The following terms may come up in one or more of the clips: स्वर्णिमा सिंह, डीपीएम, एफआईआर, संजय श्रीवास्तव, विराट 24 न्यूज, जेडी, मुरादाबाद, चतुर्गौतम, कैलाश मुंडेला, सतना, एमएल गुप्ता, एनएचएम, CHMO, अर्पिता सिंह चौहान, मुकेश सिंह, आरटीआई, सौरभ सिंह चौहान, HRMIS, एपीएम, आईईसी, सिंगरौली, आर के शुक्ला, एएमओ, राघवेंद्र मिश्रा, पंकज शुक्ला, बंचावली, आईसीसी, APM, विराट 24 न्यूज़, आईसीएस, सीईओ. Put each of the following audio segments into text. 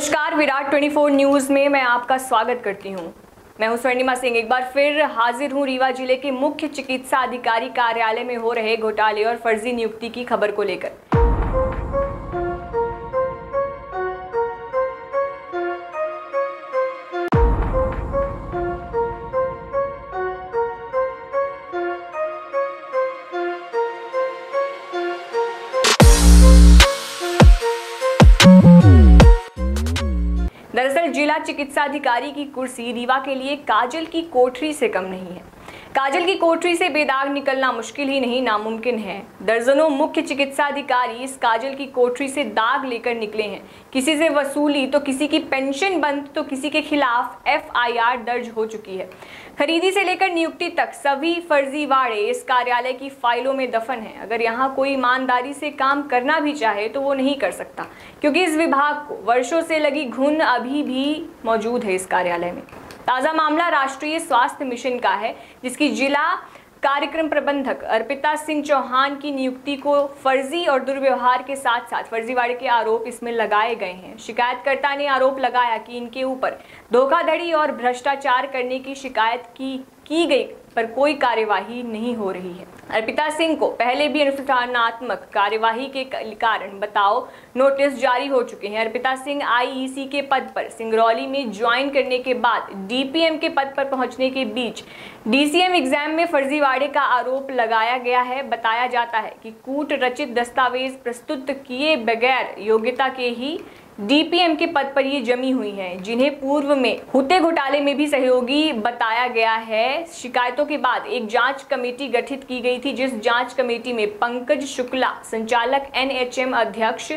नमस्कार, विराट 24 न्यूज में मैं आपका स्वागत करती हूं। मैं हूं स्वर्णिमा सिंह। एक बार फिर हाजिर हूं रीवा जिले के मुख्य चिकित्सा अधिकारी कार्यालय में हो रहे घोटाले और फर्जी नियुक्ति की खबर को लेकर। दरअसल जिला चिकित्सा अधिकारी की कुर्सी रीवा के लिए काजल की कोठरी से कम नहीं है। काजल की कोठरी से बेदाग निकलना मुश्किल ही नहीं नामुमकिन है। दर्जनों मुख्य चिकित्सा अधिकारी इस काजल की कोठरी से दाग लेकर निकले हैं। किसी से वसूली तो किसी की पेंशन बंद तो किसी के खिलाफ एफआईआर दर्ज हो चुकी है। खरीदी से लेकर नियुक्ति तक सभी फर्जीवाड़े इस कार्यालय की फाइलों में दफन हैं। अगर यहाँ कोई ईमानदारी से काम करना भी चाहे तो वो नहीं कर सकता, क्योंकि इस विभाग को वर्षों से लगी घुन अभी भी मौजूद है इस कार्यालय में। ताज़ा मामला राष्ट्रीय स्वास्थ्य मिशन का है, जिसकी जिला कार्यक्रम प्रबंधक अर्पिता सिंह चौहान की नियुक्ति को फर्जी और दुर्व्यवहार के साथ साथ फर्जीवाड़े के आरोप इसमें लगाए गए हैं। शिकायतकर्ता ने आरोप लगाया कि इनके ऊपर धोखाधड़ी और भ्रष्टाचार करने की शिकायत की गई पर कोई कार्यवाही नहीं हो रही है। अर्पिता सिंह को पहले भी अनुशासनात्मक कार्यवाही के कारण बताओ नोटिस जारी हो चुके हैं। अर्पिता सिंह आईईसी के पद पर सिंगरौली में ज्वाइन करने के बाद डीपीएम के पद पर पहुंचने के बीच डीसीएम एग्जाम में फर्जीवाड़े का आरोप लगाया गया है। बताया जाता है कि कूट रचित दस्तावेज प्रस्तुत किए बगैर योग्यता के ही डीपीएम के पद पर ये जमी हुई हैं, जिन्हें पूर्व में हुते घोटाले में भी सहयोगी बताया गया है। शिकायतों के बाद एक जांच कमेटी गठित की गई थी, जिस जांच कमेटी में पंकज शुक्ला संचालक एनएचएम अध्यक्ष,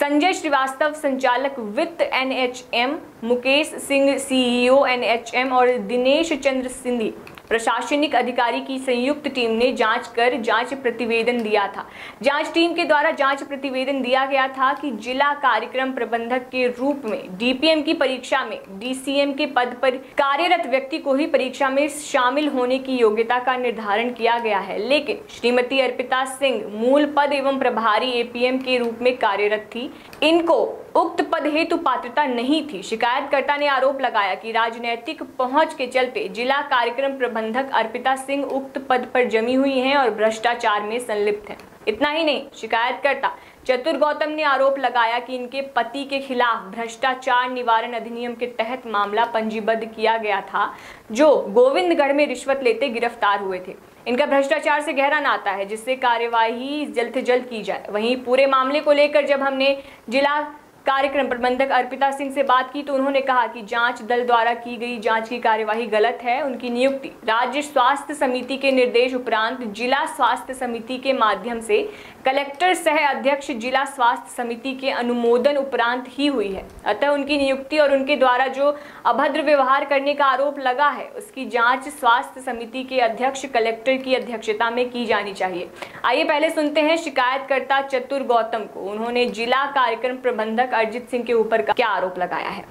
संजय श्रीवास्तव संचालक वित्त एनएचएम, मुकेश सिंह सीईओ एनएचएम और दिनेश चंद सिंघी प्रशासनिक अधिकारी की संयुक्त टीम ने जांच कर जांच प्रतिवेदन दिया था। जांच टीम के द्वारा जांच प्रतिवेदन दिया गया था कि जिला कार्यक्रम प्रबंधक के रूप में डीपीएम की परीक्षा में डीसीएम के पद पर कार्यरत व्यक्ति को ही परीक्षा में शामिल होने की योग्यता का निर्धारण किया गया है, लेकिन श्रीमती अर्पिता सिंह मूल पद एवं प्रभारी एपीएम के रूप में कार्यरत थी। इनको उक्त पद हेतु पात्रता नहीं थी। शिकायतकर्ता ने आरोप लगाया कि राजनैतिक पहुंच के चलते जिला कार्यक्रम प्रबंधक अर्पिता सिंह उक्त पद पर जमी हुई हैं और भ्रष्टाचार में संलिप्त हैं। इतना ही नहीं, शिकायतकर्ता चतुर्गौतम ने आरोप लगाया कि इनके पति के खिलाफ भ्रष्टाचार निवारण अधिनियम के तहत मामला पंजीबद्ध किया गया था, जो गोविंदगढ़ में रिश्वत लेते गिरफ्तार हुए थे। इनका भ्रष्टाचार से गहरा नाता है, जिससे कार्यवाही जल्द से जल्द की जाए। वहीं पूरे मामले को लेकर जब हमने जिला कार्यक्रम प्रबंधक अर्पिता सिंह से बात की तो उन्होंने कहा कि जांच दल द्वारा की गई जांच की कार्यवाही गलत है। उनकी नियुक्ति राज्य स्वास्थ्य समिति के निर्देश उपरांत जिला स्वास्थ्य समिति के माध्यम से कलेक्टर सह अध्यक्ष जिला स्वास्थ्य समिति के अनुमोदन उपरांत ही हुई है। अतः उनकी नियुक्ति और उनके द्वारा जो अभद्र व्यवहार करने का आरोप लगा है, उसकी जाँच स्वास्थ्य समिति के अध्यक्ष कलेक्टर की अध्यक्षता में की जानी चाहिए। आइए पहले सुनते हैं शिकायतकर्ता चतुर गौतम को। उन्होंने जिला कार्यक्रम प्रबंधक अर्जित सिंह के ऊपर क्या आरोप लगाया है?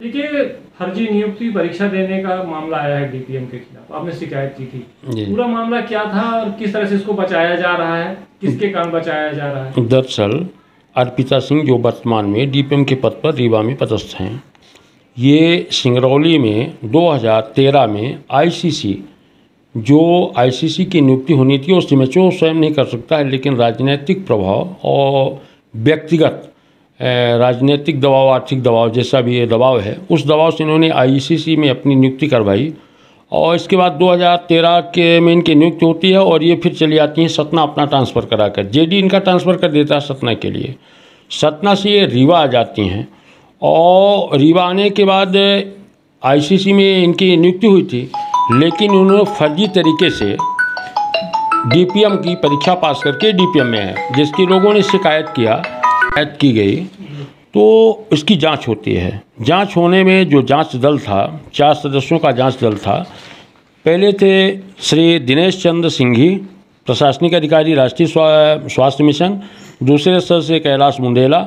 देखिए, फर्जी नियुक्ति परीक्षा देने का मामला आया है डीपीएम के खिलाफ। आपने शिकायत की थी, पूरा मामला क्या था और किस तरह से इसको बचाया जा रहा है, किसके कारण बचाया जा रहा है? दरअसल अर्पिता सिंह, जो वर्तमान में डीपीएम के पद पर रीवा में पदस्थ हैं, ये सिंगरौली में 2013 में आईसीसी, जो आईसीसी की नियुक्ति होनी थी उसमें जो स्वयं नहीं कर सकता है, लेकिन राजनीतिक प्रभाव और व्यक्तिगत राजनीतिक दबाव, आर्थिक दबाव, जैसा भी ये दबाव है, उस दबाव से इन्होंने आईसीसी में अपनी नियुक्ति करवाई। और इसके बाद 2013 के में इनकी नियुक्ति होती है और ये फिर चली जाती हैं सतना अपना ट्रांसफ़र कराकर। जेडी इनका ट्रांसफ़र कर देता है सतना के लिए। सतना से ये रीवा आ जाती हैं और रीवा आने के बाद आईसीसी में इनकी नियुक्ति हुई थी, लेकिन उन्होंने फर्जी तरीके से डीपीएम की परीक्षा पास करके डीपीएम में है, जिसकी लोगों ने शिकायत की गई तो इसकी जांच होती है। जांच होने में जो जांच दल था, 4 सदस्यों का जांच दल था। पहले थे श्री दिनेश चंद सिंघी, प्रशासनिक अधिकारी राष्ट्रीय स्वास्थ्य मिशन। दूसरे सदस्य कैलाश मुंडेला,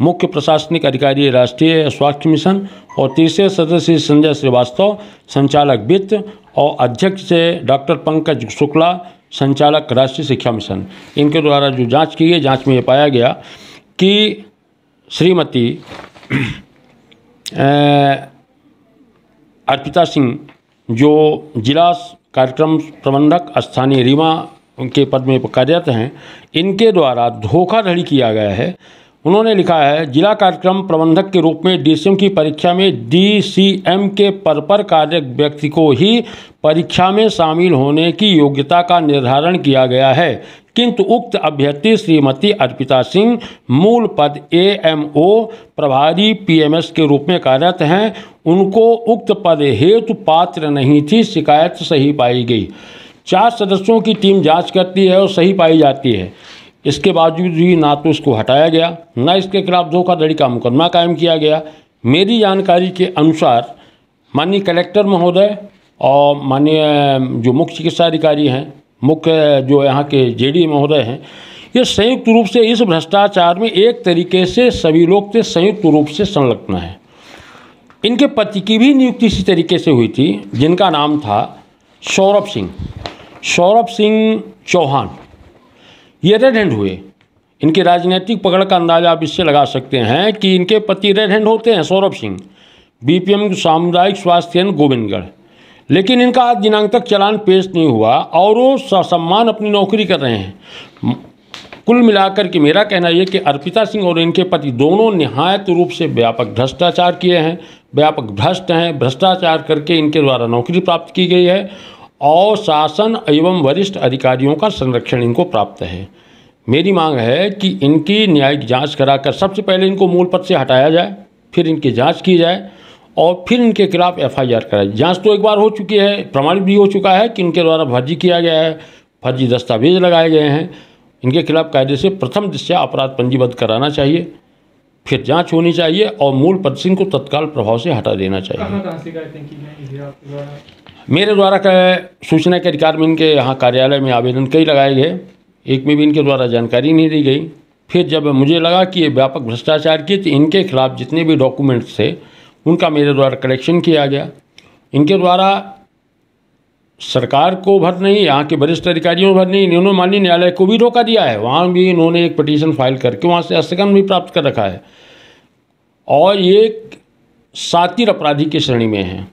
मुख्य प्रशासनिक अधिकारी राष्ट्रीय स्वास्थ्य मिशन। और तीसरे सदस्य संजय श्रीवास्तव, संचालक वित्त, और अध्यक्ष से डॉक्टर पंकज शुक्ला, संचालक राष्ट्रीय शिक्षा मिशन। इनके द्वारा जो जांच की गई, जांच में यह पाया गया कि श्रीमती अर्पिता सिंह जो जिला कार्यक्रम प्रबंधक स्थानीय रीवा के पद में कार्यरत हैं, इनके द्वारा धोखाधड़ी किया गया है। उन्होंने लिखा है, जिला कार्यक्रम प्रबंधक के रूप में डीसीएम की परीक्षा में डीसीएम के पद पर कार्यरत व्यक्ति को ही परीक्षा में शामिल होने की योग्यता का निर्धारण किया गया है, किंतु उक्त अभ्यर्थी श्रीमती अर्पिता सिंह मूल पद एएमओ प्रभारी पीएमएस के रूप में कार्यरत हैं, उनको उक्त पद हेतु पात्र नहीं थी। शिकायत सही पाई गई। 4 सदस्यों की टीम जांच करती है और सही पाई जाती है। इसके बावजूद भी ना तो इसको हटाया गया, ना इसके खिलाफ धोखाधड़ी का मुकदमा कायम किया गया। मेरी जानकारी के अनुसार माननीय कलेक्टर महोदय और माननीय जो मुख्य चिकित्साधिकारी हैं, मुख्य जो यहाँ के जेडी महोदय हैं, ये संयुक्त रूप से इस भ्रष्टाचार में एक तरीके से सभी लोग के संयुक्त रूप से संलग्न हैं। इनके पति की भी नियुक्ति इसी तरीके से हुई थी, जिनका नाम था सौरभ सिंह चौहान। ये रेड हैंड हुए। इनकी राजनीतिक पकड़ का अंदाज़ा आप इससे लगा सकते हैं कि इनके पति रेड हैंड होते हैं। सौरभ सिंह बीपीएम सामुदायिक स्वास्थ्य केंद्र गोविंदगढ़, लेकिन इनका आज दिनांक तक चालान पेश नहीं हुआ और वो ससम्मान अपनी नौकरी कर रहे हैं। कुल मिलाकर के मेरा कहना यह कि अर्पिता सिंह और इनके पति दोनों निहायत रूप से व्यापक भ्रष्टाचार हैं। भ्रष्टाचार करके इनके द्वारा नौकरी प्राप्त की गई है और शासन एवं वरिष्ठ अधिकारियों का संरक्षण इनको प्राप्त है। मेरी मांग है कि इनकी न्यायिक जांच कराकर सबसे पहले इनको मूल पद से हटाया जाए, फिर इनकी जांच की जाए और फिर इनके खिलाफ एफआईआर कराई जाए। जांच तो एक बार हो चुकी है, प्रमाणित भी हो चुका है कि इनके द्वारा फर्जी किया गया है, फर्जी दस्तावेज लगाए गए हैं। इनके खिलाफ कायदे से प्रथम दृष्टया अपराध पंजीबद्ध कराना चाहिए, फिर जांच होनी चाहिए और मूल पद से इनको तत्काल प्रभाव से हटा देना चाहिए। मेरे द्वारा सूचना के अधिकार में इनके यहाँ कार्यालय में आवेदन कई लगाए गए, एक में भी इनके द्वारा जानकारी नहीं दी गई। फिर जब मुझे लगा कि ये व्यापक भ्रष्टाचार की, तो इनके खिलाफ जितने भी डॉक्यूमेंट्स थे उनका मेरे द्वारा कलेक्शन किया गया। इनके द्वारा सरकार को भर नहीं, यहाँ के वरिष्ठ अधिकारियों को भर नहीं, इन्होंने माननीय न्यायालय को भी रोका दिया है। वहाँ भी इन्होंने एक पिटीशन फाइल करके वहाँ से स्थगन भी प्राप्त कर रखा है और ये सातिर अपराधी की श्रेणी में हैं।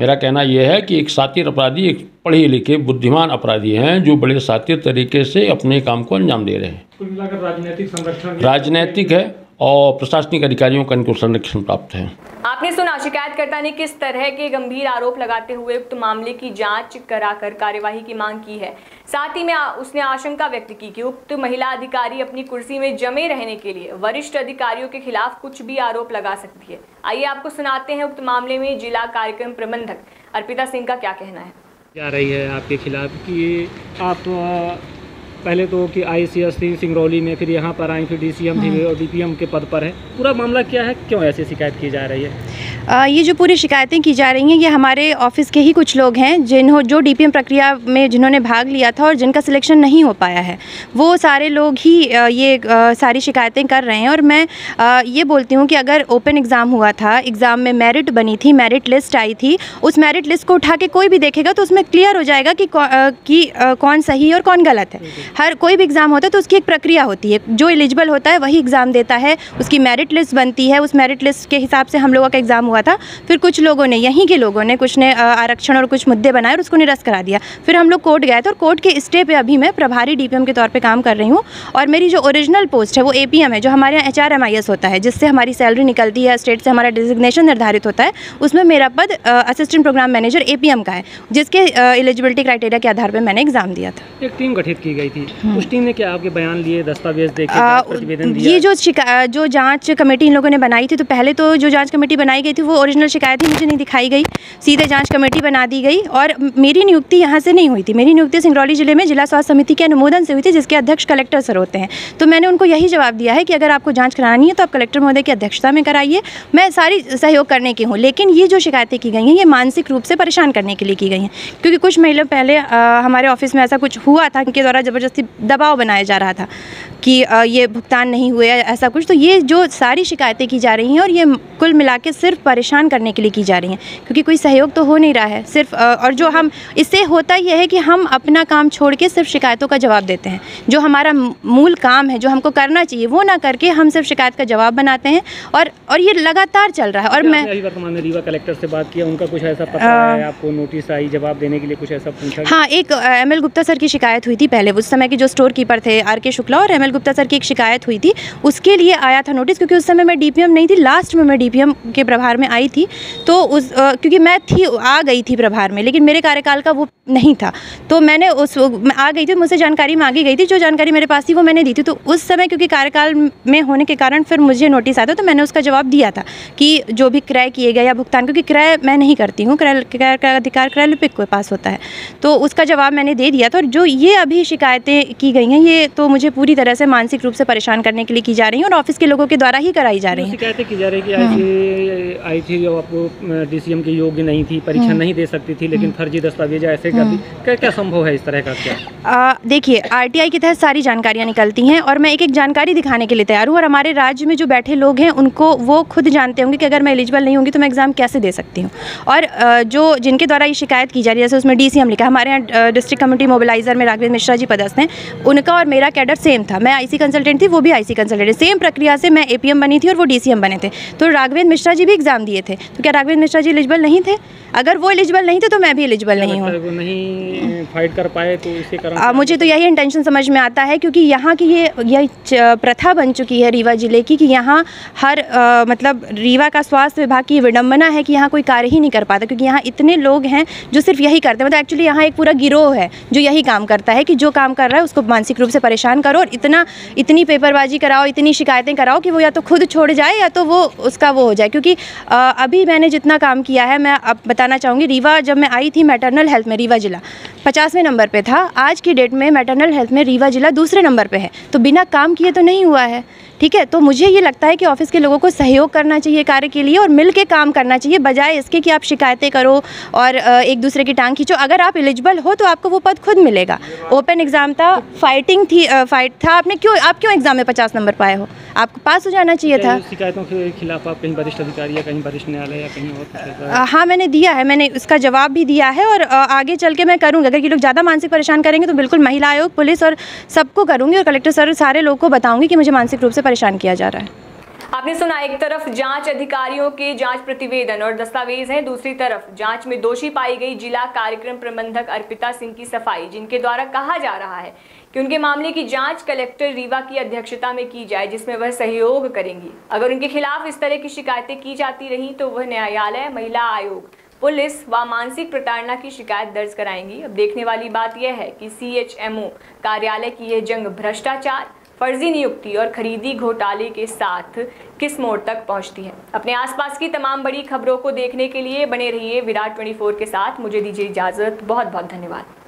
मेरा कहना यह है कि एक सातिर अपराधी एक पढ़े लिखे बुद्धिमान अपराधी हैं जो बड़े सातिर तरीके से अपने काम को अंजाम दे रहे हैं। कुल मिलाकर राजनीतिक संरक्षण राजनीतिक है और प्रशासनिक अधिकारियों का इनको संरक्षण प्राप्त है। आपने सुना, शिकायतकर्ता ने किस तरह के गंभीर आरोप लगाते हुए उक्त मामले की जांच कराकर कार्यवाही की मांग की है। साथ ही में उसने आशंका व्यक्त की कि उक्त महिला अधिकारी अपनी कुर्सी में जमे रहने के लिए वरिष्ठ अधिकारियों के खिलाफ कुछ भी आरोप लगा सकती है। आइए आपको सुनाते हैं उक्त मामले में जिला कार्यक्रम प्रबंधक अर्पिता सिंह का क्या कहना है। जा रही है आपके खिलाफ कि आप पहले तो कि आईसीएस थी सिंगरौली में, फिर यहाँ पर आई, फिर डीसीएम थी और डीपीएम के पद पर है। पूरा मामला क्या है, क्यों ऐसी शिकायत की जा रही है? ये जो पूरी शिकायतें की जा रही हैं, ये हमारे ऑफिस के ही कुछ लोग हैं जो डीपीएम प्रक्रिया में जिन्होंने भाग लिया था और जिनका सिलेक्शन नहीं हो पाया है, वो सारे लोग ही ये सारी शिकायतें कर रहे हैं। और मैं ये बोलती हूँ कि अगर ओपन एग्ज़ाम हुआ था, एग्ज़ाम में मेरिट बनी थी, मेरिट लिस्ट आई थी, उस मेरिट लिस्ट को उठा के कोई भी देखेगा तो उसमें क्लियर हो जाएगा कि कौन सही है और कौन गलत है। हर कोई भी एग्ज़ाम होता है तो उसकी एक प्रक्रिया होती है, जो एलिजिबल होता है वही एग्ज़ाम देता है, उसकी मेरिट लिस्ट बनती है, उस मेरिट लिस्ट के हिसाब से हम लोगों का एग्ज़ाम हुआ था। फिर कुछ लोगों ने, यहीं के लोगों ने, कुछ ने आरक्षण और कुछ मुद्दे बनाए और उसको निरस्त करा दिया। फिर हम लोग कोर्ट गए थे और कोर्ट के स्टे पे अभी मैं प्रभारी डीपीएम के तौर पे काम कर रही हूँ और मेरी जो ओरिजिनल पोस्ट है वो एपीएम है, जो हमारे यहाँ HRMIS होता है, जिससे हमारी सैलरी निकलती है, स्टेट से हमारा डिजिग्नेशन निर्धारित होता है। उसमें मेरा पद असिस्टेंट प्रोग्राम मैनेजर APM का है, जिसके एलिजिबिलिटी क्राइटेरिया के आधार पर मैंने एग्ज़ाम दिया था। एक टीम गठित की गई थी, उस टीम ने क्या आपके बयान लिए, दस्तावेज देखे? ये जो जाँच कमेटी इन लोगों ने बनाई थी, तो पहले तो जो जाँच कमेटी बनाई गई थी वो ओरिजिनल शिकायत ही मुझे नहीं दिखाई गई, सीधे जांच कमेटी बना दी गई। और मेरी नियुक्ति यहाँ से नहीं हुई थी, मेरी नियुक्ति सिंगरौली जिले में जिला स्वास्थ्य समिति के अनुमोदन से हुई थी, जिसके अध्यक्ष कलेक्टर सर होते हैं। तो मैंने उनको यही जवाब दिया है कि अगर आपको जांच करानी है तो आप कलेक्टर महोदय की अध्यक्षता में कराइए, मैं सारी सहयोग करने की हूँ। लेकिन ये जो शिकायतें की गई हैं ये मानसिक रूप से परेशान करने के लिए की गई हैं, क्योंकि कुछ महीनों पहले हमारे ऑफिस में ऐसा कुछ हुआ था, इनके द्वारा ज़बरदस्ती दबाव बनाया जा रहा था कि ये भुगतान नहीं हुए, ऐसा कुछ। तो ये जो सारी शिकायतें की जा रही हैं और ये कुल मिला के सिर्फ परेशान करने के लिए की जा रही हैं, क्योंकि कोई सहयोग तो हो नहीं रहा है सिर्फ। और जो हम इससे होता यह है कि हम अपना काम छोड़ के सिर्फ शिकायतों का जवाब देते हैं। जो हमारा मूल काम है, जो हमको करना चाहिए, वो ना करके हम सिर्फ शिकायत का जवाब बनाते हैं और ये लगातार चल रहा है। और मैं वर्तमान में रीवा कलेक्टर से बात किया, उनका कुछ ऐसा पता है आपको, नोटिस आई जवाब देने के लिए, कुछ ऐसा पूछा? हाँ, एक एमएल गुप्ता सर की शिकायत हुई थी पहले, उस समय के जो स्टोर कीपर थे आर के शुक्ला और एमएल गुप्ता सर की एक शिकायत हुई थी, उसके लिए आया था नोटिस। क्योंकि उस समय मैं डीपीएम नहीं थी, लास्ट में मैं डीपीएम के प्रभार में आई थी, तो क्योंकि मैं आ गई थी प्रभार में, लेकिन मेरे कार्यकाल का वो नहीं था, तो मैंने मैं आ गई थी, मुझसे जानकारी मांगी गई थी, जो जानकारी मेरे पास थी वो मैंने दी थी। तो उस समय क्योंकि कार्यकाल में होने के कारण फिर मुझे नोटिस आया था, तो मैंने उसका जवाब दिया था कि जो भी क्रय किए गए या भुगतान, क्योंकि क्रय मैं नहीं करती हूँ, क्रय का अधिकार क्रय लिपिक के पास होता है, तो उसका जवाब मैंने दे दिया था। और जो ये अभी शिकायतें की गई हैं, ये तो मुझे पूरी तरह से मानसिक रूप से परेशान करने के लिए की जा रही हैं और ऑफिस के लोगों के द्वारा ही कराई जा रही हैं। शिकायतें की जा रही है कि आई थी और आपको डीसीएम के योग्य नहीं थी, परीक्षा नहीं दे सकती थी, लेकिन फर्जी दस्तावेज ऐसे कर दी, क्या संभव है इस तरह का? क्या देखिए, आरटीआई के तहत सारी जानकारियाँ निकलती हैं और मैं एक एक जानकारी दिखाने के लिए तैयार हूँ, और हमारे राज्य में जो बैठे लोग हैं उनको वो खुद जानते होंगे कि अगर मैं एलिजिबल नहीं होंगी तो मैं एग्ज़ाम कैसे दे सकती हूँ। और जो जिनके द्वारा ये शिकायत की जा रही है, जैसे उसमें डीसीएम लिखा, हमारे यहाँ डिस्ट्रिक्ट कमेटी मोबिलाइजर में राघवेंद्र मिश्रा जी पदस्थ हैं, उनका और मेरा कैडर सेम था, मैं आईसी कंसल्टेंट थी, वो भी आईसी कंसल्टेंट, सेम प्रक्रिया से मैं एपीएम बनी थी और वो डीसीएम बने थे, तो राघवेंद्र मिश्रा जी भी एग्जाम दिए थे, तो क्या राघवेंद्र मिश्रा जी एलिजिबल नहीं थे? अगर वो एलिजिबल नहीं थे तो मैं भी एलिजिबल नहीं हूँ, फाइट कर पाए, तो इसी कारण मुझे तो यही इंटेंशन समझ में आता है, क्योंकि यहाँ की ये प्रथा बन चुकी है रीवा जिले की कि यहाँ हर मतलब रीवा का स्वास्थ्य विभाग की विडम्बना है कि यहाँ कोई कार्य ही नहीं कर पाता, क्योंकि यहाँ इतने लोग हैं जो सिर्फ यही करते हैं, मतलब एक्चुअली यहाँ एक पूरा गिरोह है जो यही काम करता है कि जो काम कर रहा है उसको मानसिक रूप से परेशान करो और इतनी पेपरबाजी कराओ, इतनी शिकायतें कराओ कि वो या तो खुद छोड़ जाए या तो वो उसका वो हो जाए। क्योंकि अभी मैंने जितना काम किया है, मैं अब बताना चाहूँगी, रीवा जब मैं आई थी मैटरनल हेल्थ में रीवा जिला 50वें नंबर पे था, आज की डेट में मैटरनल हेल्थ में रीवा जिला दूसरे नंबर पे है, तो बिना काम किए तो नहीं हुआ है, ठीक है। तो मुझे ये लगता है कि ऑफिस के लोगों को सहयोग करना चाहिए कार्य के लिए और मिलके काम करना चाहिए, बजाय इसके कि आप शिकायतें करो और एक दूसरे की टांग खींचो। अगर आप एलिजिबल हो तो आपको वो पद खुद मिलेगा। ओपन एग्ज़ाम था, फाइटिंग थी, फाइट था, आप क्यों एग्ज़ाम में 50 नंबर पाए हो? आपको पास हो जाना चाहिए था। शिकायतों के खिलाफ आप कहीं वरिष्ठ अधिकारी या कहीं वरिष्ठ न्यायालय या कहीं और? हाँ, मैंने दिया है, मैंने उसका जवाब भी दिया है और आगे चल के मैं करूँगी। अगर ये लोग ज़्यादा मानसिक परेशान करेंगे तो बिल्कुल महिला आयोग, पुलिस और सबको करूँगी और कलेक्टर सर सारे लोग को बताऊँगी कि मुझे मानसिक रूप से परेशान किया जा रहा है। आपने सुना, एक तरफ जांच अधिकारियों के जांच प्रतिवेदन और दस्तावेज हैं, दूसरी तरफ जांच में दोषी पाई गई जिला कार्यक्रम प्रबंधक अर्पिता सिंह की सफाई, जिनके द्वारा कहा जा रहा है कि उनके मामले की जांच कलेक्टर रीवा की अध्यक्षता में की जाए, जिसमें वह सहयोग करेंगी। अगर उनके खिलाफ इस तरह की शिकायतें की जाती रही तो वह न्यायालय, महिला आयोग, पुलिस व मानसिक प्रताड़ना की शिकायत दर्ज कराएंगी। अब देखने वाली बात यह है कि CHMO कार्यालय की यह जंग भ्रष्टाचार, फर्जी नियुक्ति और खरीदी घोटाले के साथ किस मोड़ तक पहुंचती है। अपने आसपास की तमाम बड़ी खबरों को देखने के लिए बने रहिए विराट 24 के साथ। मुझे दीजिए इजाजत, बहुत बहुत धन्यवाद।